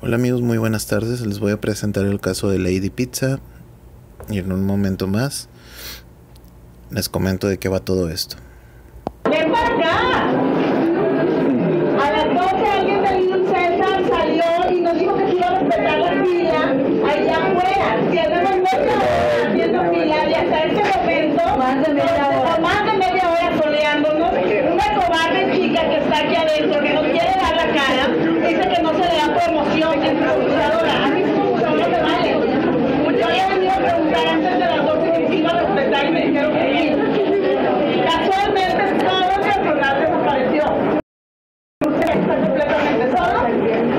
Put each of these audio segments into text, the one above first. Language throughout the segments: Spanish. Hola amigos, muy buenas tardes. Les voy a presentar el caso de Lady Pizza y en un momento más les comento de qué va todo esto. ¡Ven para acá! A las 12 alguien del Little Caesars salió y nos dijo que se iba a respetar la fila allá afuera, haciendo fila y hasta este momento más de media hora soleándonos. Una cobarde chica que está aquí adentro, que no quiere dar la cara, dice que no se le da promoción en la computadora. A mí no me vale. Yo había venido a preguntar antes de las 12 que se iba a respetar y me dijeron que sí. Casualmente todo el personal desapareció. Usted está completamente solo.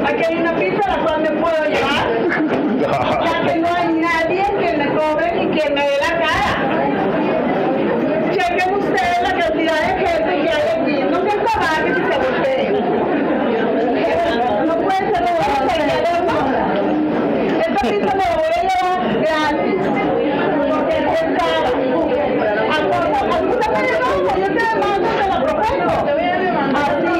Aquí hay una pista a la cual me puedo llevar. Ya que no hay nadie que me cobre ni que me dé la cara. Chequen ustedes la cantidad de gente que hay aquí. No se acaban que se volteen. No puede ser robado para allá de uno. Esta pista me la voy a llevar gratis. Porque es pesada. Yo te demando de la Profeco. Así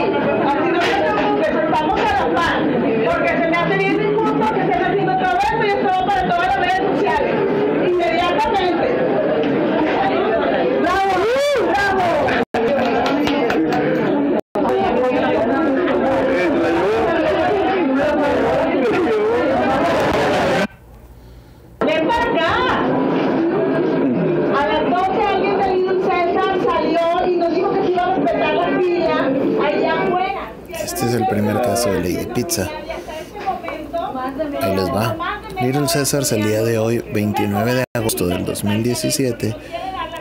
no te preocupes, estamos a la paz. Porque se me hace bien injusto que estén haciendo todo esto y esto para todas las redes sociales. Inmediatamente. ¡Bravo! ¡Bravo! Este es el primer caso de Lady Pizza. Ahí les va. Little Caesars el día de hoy, 29 de agosto del 2017,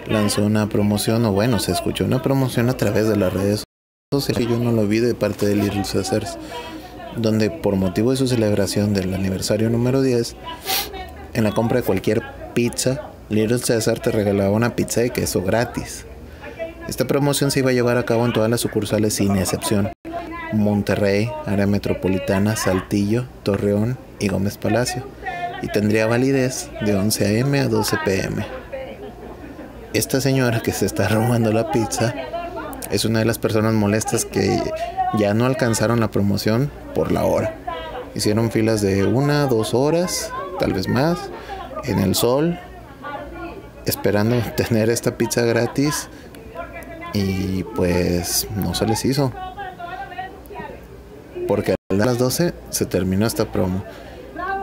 lanzó una promoción, o bueno, se escuchó una promoción a través de las redes sociales, que yo no lo vi de parte de Little Caesars, donde por motivo de su celebración del aniversario número 10, en la compra de cualquier pizza, Little Caesars te regalaba una pizza de queso gratis. Esta promoción se iba a llevar a cabo en todas las sucursales sin excepción: Monterrey, área metropolitana, Saltillo, Torreón y Gómez Palacio, y tendría validez de 11 a.m. a 12 p.m. Esta señora que se está robando la pizza es una de las personas molestas que ya no alcanzaron la promoción por la hora. Hicieron filas de 1 a 2 horas, tal vez más, en el sol, esperando tener esta pizza gratis, y pues no se les hizo. Porque a las 12 se terminó esta promo.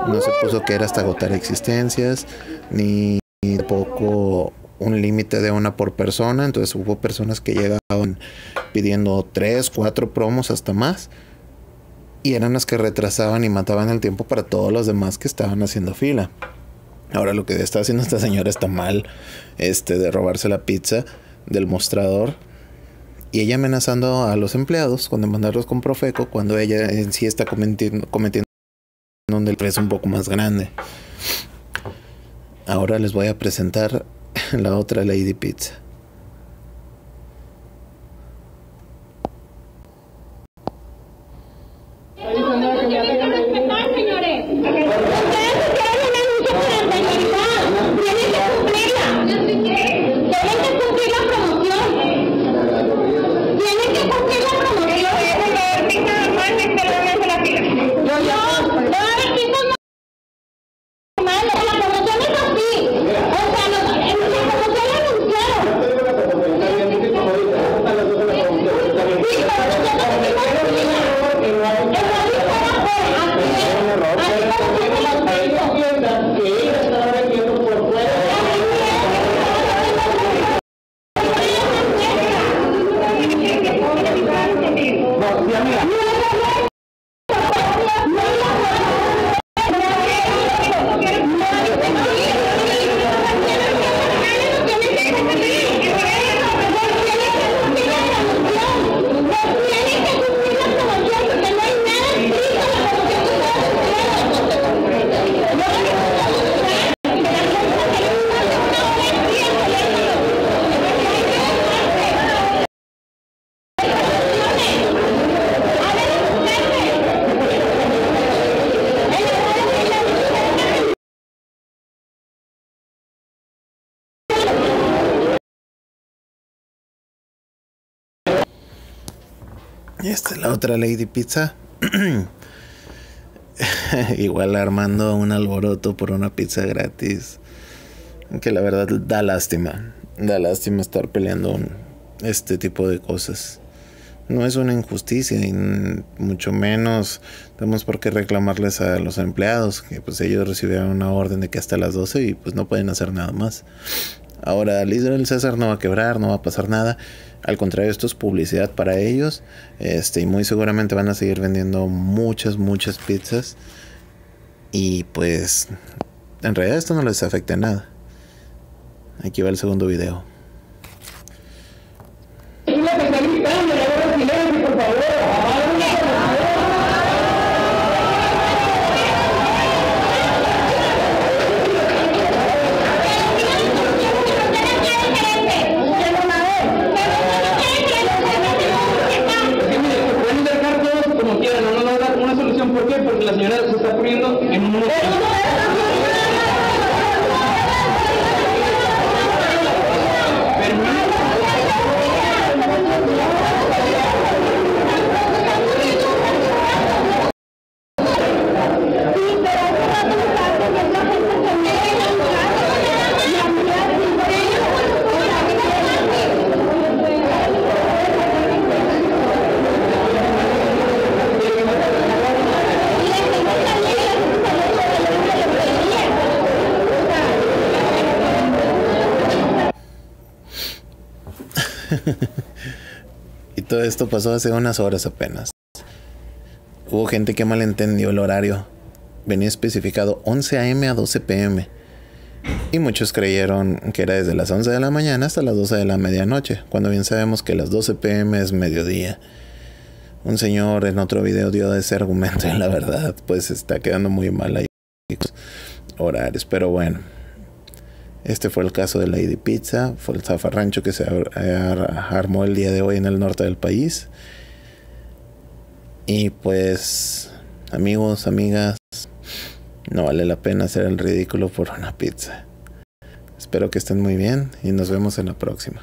No se puso que era hasta agotar existencias, ni tampoco un límite de una por persona. Entonces hubo personas que llegaban pidiendo 3, 4 promos, hasta más, y eran las que retrasaban y mataban el tiempo para todos los demás que estaban haciendo fila. Ahora, lo que está haciendo esta señora está mal, de robarse la pizza del mostrador, y ella amenazando a los empleados con demandarlos con Profeco, cuando ella en sí está cometiendo un delito un poco más grande. Ahora les voy a presentar la otra Lady Pizza. Y esta es la otra Lady Pizza. igual armando un alboroto por una pizza gratis, que la verdad da lástima. Da lástima estar peleando este tipo de cosas. No es una injusticia y mucho menos tenemos por qué reclamarles a los empleados, que pues ellos recibieron una orden de que hasta las 12 y pues no pueden hacer nada más. Ahora, Little Caesars no va a quebrar, no va a pasar nada. Al contrario, esto es publicidad para ellos. Y muy seguramente van a seguir vendiendo muchas pizzas. Y pues, en realidad esto no les afecta en nada. Aquí va el segundo video. ¿Por qué? Porque la señora se está poniendo en un... Y todo esto pasó hace unas horas apenas. Hubo gente que malentendió el horario. Venía especificado 11 a.m. a 12 p.m. Y muchos creyeron que era desde las 11 de la mañana hasta las 12 de la medianoche, cuando bien sabemos que las 12 p.m. es mediodía. Un señor en otro video dio ese argumento y la verdad pues está quedando muy mal ahí horarios. Pero bueno, este fue el caso de Lady Pizza. Fue el zafarrancho que se armó el día de hoy en el norte del país. Y pues, amigos, amigas, no vale la pena hacer el ridículo por una pizza. Espero que estén muy bien y nos vemos en la próxima.